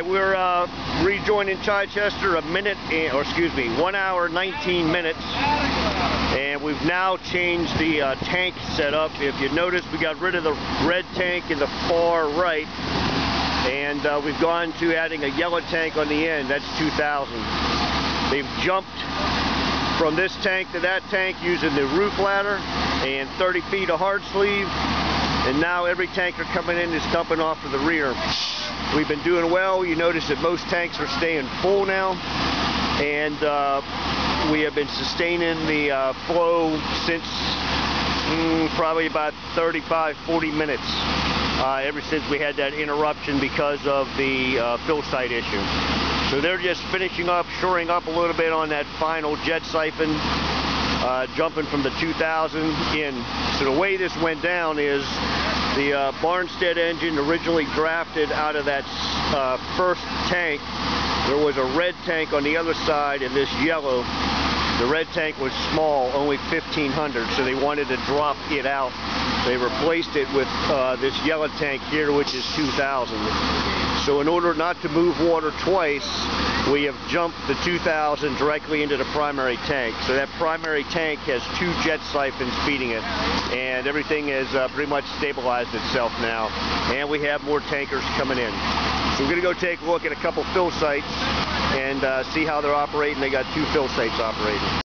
right, we're rejoining Chichester 1 hour, 19 minutes. And we've now changed the tank setup. If you notice, we got rid of the red tank in the far right. And we've gone to adding a yellow tank on the end. That's 2000. They've jumped from this tank to that tank using the roof ladder and 30 feet of hard sleeve. And now every tanker coming in is dumping off to the rear. We've been doing well. You notice that most tanks are staying full now. And we have been sustaining the flow since probably about 35, 40 minutes. Ever since we had that interruption because of the fill site issue. So they're just finishing up, shoring up a little bit on that final jet siphon. Jumping from the 2000 in. So the way this went down is the Barnstead engine originally drafted out of that first tank. There was a red tank on the other side and this yellow. The red tank was small, only 1500, so they wanted to drop it out. They replaced it with this yellow tank here, which is 2000. So in order not to move water twice, we have jumped the 2000 directly into the primary tank. So that primary tank has two jet siphons feeding it, and everything has pretty much stabilized itself now. And we have more tankers coming in. So we're gonna go take a look at a couple fill sites and see how they're operating. They got two fill sites operating.